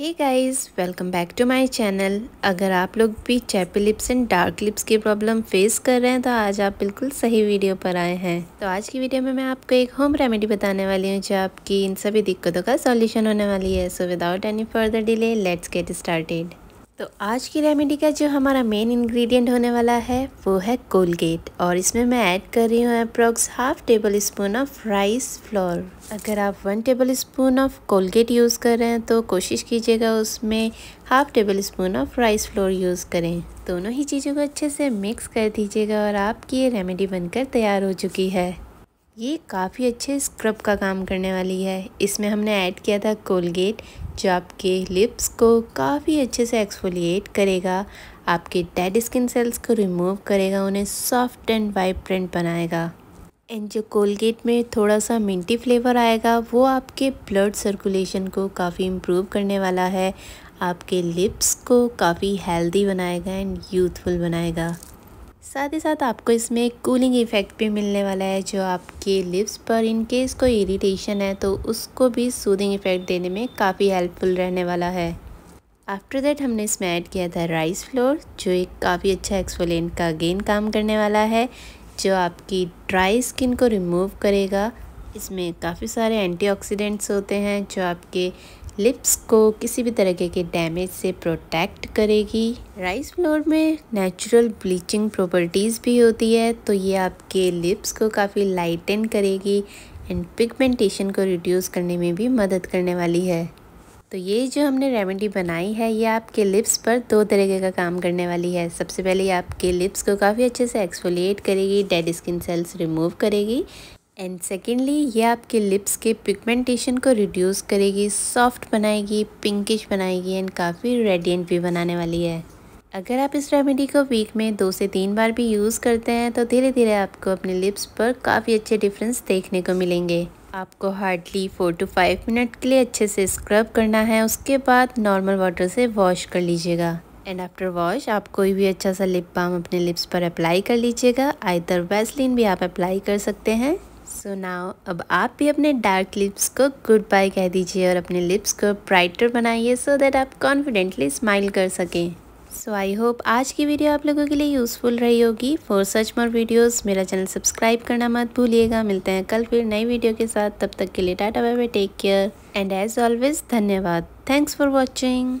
Hey guys welcome back to my channel. अगर आप लोग भी chappy lips and dark lips की प्रॉब्लम फेस कर रहे हैं तो आज आप बिल्कुल सही वीडियो पर आए हैं। तो आज की वीडियो में मैं आपको एक होम रेमेडी बताने वाली हूँ जो आपकी इन सभी दिक्कतों का सॉल्यूशन होने वाली है। So without any further delay let's get started. तो आज की रेमेडी का जो हमारा मेन इंग्रेडिएंट होने वाला है वो है कोलगेट, और इसमें मैं ऐड कर रही हूँ approx half tablespoon of rice flour. अगर आप 1 tablespoon of Colgate use कर रहे हैं तो कोशिश कीजिएगा उसमें half tablespoon of rice flour use करें। दोनों ही चीज़ों को अच्छे से मिक्स कर दीजिएगा और आपकी ये रेमेडी बनकर तैयार हो चुकी है। ये काफ़ी अच्छे स्क्रब का काम करने वाली है। इसमें हमने ऐड किया था कोलगेट जो आपके लिप्स को काफ़ी अच्छे से एक्सफोलिएट करेगा, आपके डेड स्किन सेल्स को रिमूव करेगा, उन्हें सॉफ्ट एंड वाइब्रेंट बनाएगा। एंड जो कोलगेट में थोड़ा सा मिंटी फ्लेवर आएगा वो आपके ब्लड सर्कुलेशन को काफ़ी इम्प्रूव करने वाला है, आपके लिप्स को काफ़ी हेल्दी बनाएगा एंड यूथफुल बनाएगा। साथ ही साथ आपको इसमें एक कूलिंग इफ़ेक्ट भी मिलने वाला है जो आपके लिप्स पर इन केस कोई इरिटेशन है तो उसको भी सूदिंग इफ़ेक्ट देने में काफ़ी हेल्पफुल रहने वाला है। आफ्टर दैट हमने इसमें ऐड किया था राइस फ्लोर जो एक काफ़ी अच्छा एक्सफोलिएंट का अगेन काम करने वाला है जो आपकी ड्राई स्किन को रिमूव करेगा। इसमें काफ़ी सारे एंटीऑक्सीडेंट्स होते हैं जो आपके लिप्स को किसी भी तरीके के डैमेज से प्रोटेक्ट करेगी। राइस फ्लोर में नेचुरल ब्लीचिंग प्रॉपर्टीज़ भी होती है तो ये आपके लिप्स को काफ़ी लाइटन करेगी एंड पिगमेंटेशन को रिड्यूस करने में भी मदद करने वाली है। तो ये जो हमने रेमेडी बनाई है ये आपके लिप्स पर 2 तरीके का काम करने वाली है। सबसे पहले आपके लिप्स को काफ़ी अच्छे से एक्सफोलिएट करेगी, डेड स्किन सेल्स रिमूव करेगी, एंड सेकेंडली ये आपके लिप्स के पिगमेंटेशन को रिड्यूस करेगी, सॉफ्ट बनाएगी, पिंकिश बनाएगी एंड काफ़ी रेडिएंट भी बनाने वाली है। अगर आप इस रेमेडी को वीक में 2 से 3 बार भी यूज़ करते हैं तो धीरे धीरे आपको अपने लिप्स पर काफ़ी अच्छे डिफरेंस देखने को मिलेंगे। आपको हार्डली 4 से 5 मिनट के लिए अच्छे से स्क्रब करना है, उसके बाद नॉर्मल वाटर से वॉश कर लीजिएगा। एंड आफ्टर वॉश आप कोई भी अच्छा सा लिप बाम अपने लिप्स पर अप्लाई कर लीजिएगा, आइदर वैसलीन भी आप अप्लाई कर सकते हैं। सो नाउ अब आप भी अपने डार्क लिप्स को गुड बाय कह दीजिए और अपने लिप्स को ब्राइटर बनाइए सो दैट आप कॉन्फिडेंटली स्माइल कर सकें। सो आई होप आज की वीडियो आप लोगों के लिए यूज़फुल रही होगी। फॉर सच मोर वीडियोज़ मेरा चैनल सब्सक्राइब करना मत भूलिएगा। मिलते हैं कल फिर नई वीडियो के साथ, तब तक के लिए tata bye bye, take care and as always धन्यवाद। Thanks for watching.